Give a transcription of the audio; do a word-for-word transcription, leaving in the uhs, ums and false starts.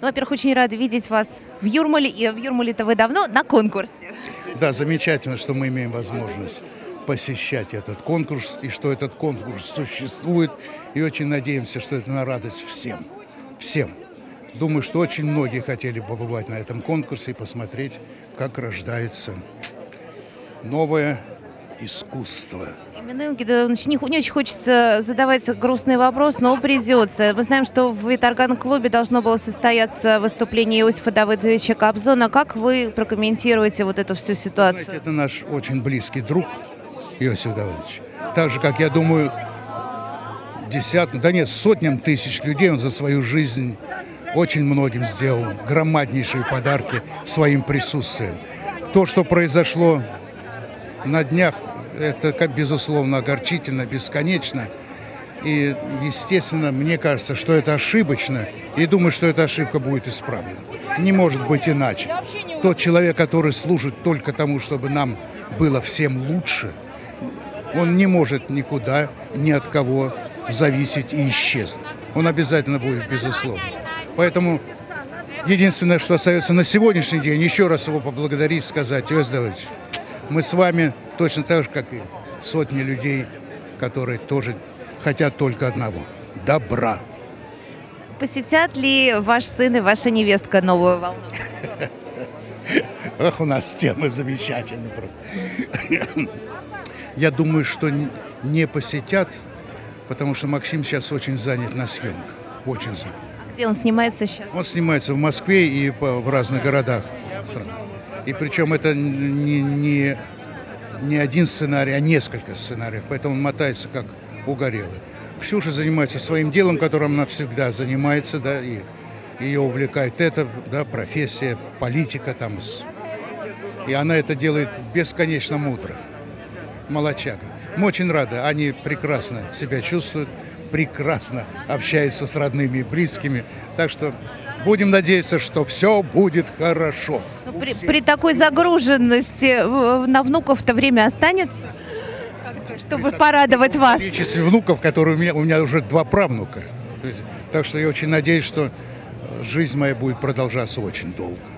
Ну, во-первых, очень рада видеть вас в Юрмале, и в Юрмале-то вы давно на конкурсе. Да, замечательно, что мы имеем возможность посещать этот конкурс, и что этот конкурс существует, и очень надеемся, что это на радость всем, всем. Думаю, что очень многие хотели побывать на этом конкурсе и посмотреть, как рождается новое искусство. Именно, не очень хочется задавать грустный вопрос, но придется. Мы знаем, что в Витарган-клубе должно было состояться выступление Иосифа Давыдовича Кобзона. Как вы прокомментируете вот эту всю ситуацию? Знаете, это наш очень близкий друг Иосиф Давыдович. Так же, как, я думаю, десяткам, да нет, сотням тысяч людей он за свою жизнь очень многим сделал громаднейшие подарки своим присутствием. То, что произошло на днях, это, как безусловно, огорчительно, бесконечно. И, естественно, мне кажется, что это ошибочно. И думаю, что эта ошибка будет исправлена. Не может быть иначе. Тот человек, который служит только тому, чтобы нам было всем лучше, он не может никуда, ни от кого зависеть и исчезнуть. Он обязательно будет, безусловно. Поэтому единственное, что остается на сегодняшний день, еще раз его поблагодарить, сказать: Иосиф Давыдович, мы с вами точно так же, как и сотни людей, которые тоже хотят только одного – добра. Посетят ли ваш сын и ваша невестка новую волну? Ах, у нас тема замечательная. Я думаю, что не посетят, потому что Максим сейчас очень занят на съемках. Очень занят. Где он снимается сейчас? Он снимается в Москве и в разных городах. И причем это не, не, не один сценарий, а несколько сценариев. Поэтому он мотается как угорелый. Ксюша занимается своим делом, которым она всегда занимается, да, и ее увлекает это, да, профессия, политика там. И она это делает бесконечно мудро. Молодчага. Мы очень рады, они прекрасно себя чувствуют, прекрасно общаются с родными и близкими. Так что будем надеяться, что все будет хорошо. При, при такой загруженности на внуков-то время останется, чтобы порадовать вас. Количество внуков, которые у меня, у меня уже два правнука. Так что я очень надеюсь, что жизнь моя будет продолжаться очень долго.